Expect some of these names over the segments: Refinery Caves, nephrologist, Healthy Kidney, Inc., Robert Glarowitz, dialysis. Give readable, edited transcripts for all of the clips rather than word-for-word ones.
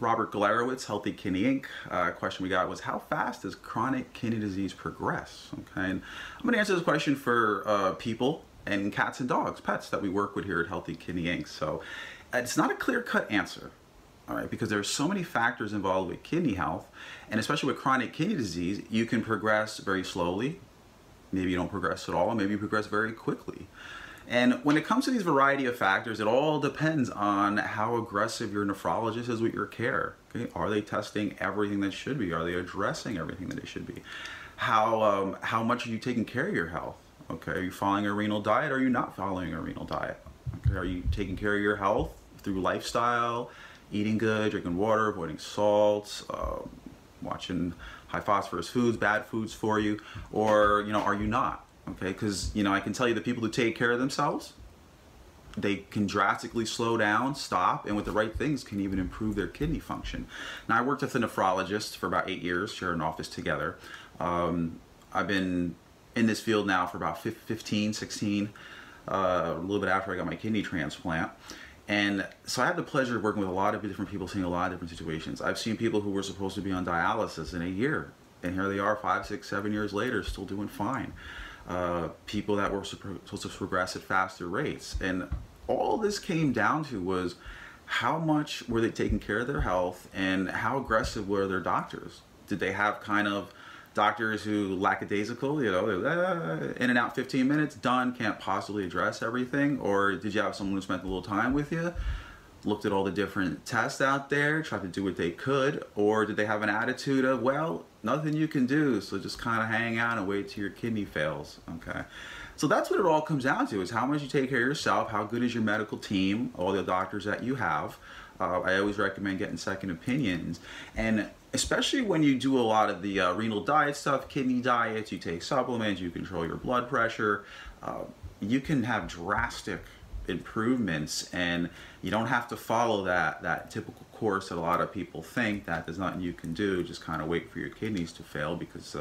Robert Glarowitz, Healthy Kidney, Inc. Question we got was, how fast does chronic kidney disease progress? Okay, and I'm going to answer this question for people and cats and dogs, pets that we work with here at Healthy Kidney, Inc. So it's not a clear-cut answer, all right, because there are so many factors involved with kidney health, and especially with chronic kidney disease, you can progress very slowly. Maybe you don't progress at all, maybe you progress very quickly. And when it comes to these variety of factors, it all depends on how aggressive your nephrologist is with your care. Okay? Are they testing everything that should be? Are they addressing everything that they should be? How much are you taking care of your health? Okay, are you following a renal diet? Or are you not following a renal diet? Okay, are you taking care of your health through lifestyle, eating good, drinking water, avoiding salts, watching high phosphorus foods, bad foods for you, or are you not? Okay, because I can tell you the people who take care of themselves, they can drastically slow down, stop, and with the right things can even improve their kidney function. Now, I worked with a nephrologist for about 8 years, shared an office together. I've been in this field now for about 15, 16, a little bit after I got my kidney transplant. And so I had the pleasure of working with a lot of different people, seeing a lot of different situations. I've seen people who were supposed to be on dialysis in a year, and here they are 5, 6, 7 years later, still doing fine. People that were supposed to progress at faster rates. And all this came down to was how much were they taking care of their health and how aggressive were their doctors? Did they have kind of doctors who lackadaisical, in and out 15 minutes, done, can't possibly address everything? Or did you have someone who spent a little time with you, looked at all the different tests out there, tried to do what they could? Or did they have an attitude of, well, nothing you can do, so just kind of hang out and wait till your kidney fails? Okay, so that's what it all comes down to, is how much you take care of yourself, how good is your medical team, all the doctors that you have. I always recommend getting second opinions, and especially when you do a lot of the renal diet stuff, kidney diets, you take supplements, you control your blood pressure, you can have drastic improvements, and you don't have to follow that typical course that a lot of people think, that there's nothing you can do, just kind of wait for your kidneys to fail, because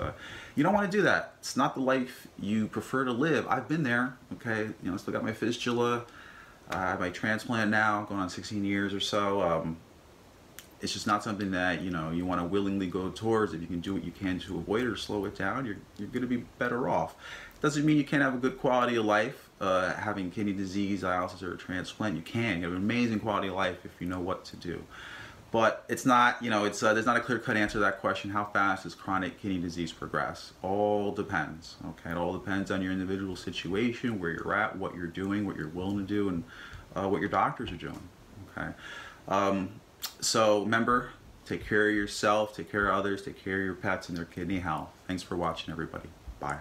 you don't want to do that. It's not the life you prefer to live. I've been there, okay? Still got my fistula, I have my transplant now, going on 16 years or so. It's just not something that you want to willingly go towards. If you can do what you can to avoid or slow it down, you're going to be better off. It doesn't mean you can't have a good quality of life. Having kidney disease, dialysis, or a transplant, you can. You have an amazing quality of life if you know what to do. But it's not, there's not a clear-cut answer to that question. How fast does chronic kidney disease progress? All depends, okay? It all depends on your individual situation, where you're at, what you're doing, what you're willing to do, and what your doctors are doing, okay? So remember, take care of yourself, take care of others, take care of your pets and their kidney health. Thanks for watching, everybody. Bye.